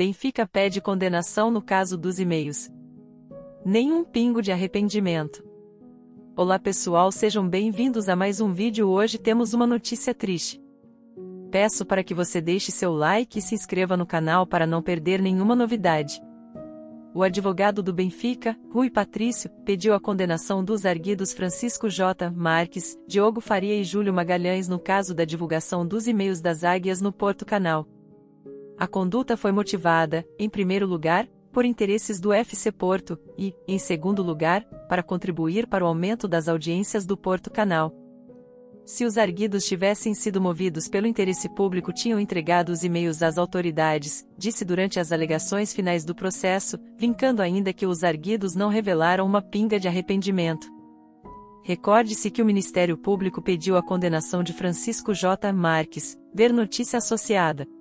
Benfica pede condenação no caso dos e-mails. Nenhum pingo de arrependimento. Olá pessoal, sejam bem-vindos a mais um vídeo. Hoje temos uma notícia triste. Peço para que você deixe seu like e se inscreva no canal para não perder nenhuma novidade. O advogado do Benfica, Rui Patrício, pediu a condenação dos arguidos Francisco J. Marques, Diogo Faria e Júlio Magalhães no caso da divulgação dos e-mails das águias no Porto Canal. A conduta foi motivada, em primeiro lugar, por interesses do FC Porto e, em segundo lugar, para contribuir para o aumento das audiências do Porto Canal. Se os arguidos tivessem sido movidos pelo interesse público, tinham entregado os e-mails às autoridades, disse durante as alegações finais do processo, vincando ainda que os arguidos não revelaram uma pinga de arrependimento. Recorde-se que o Ministério Público pediu a condenação de Francisco J. Marques, ver notícia associada.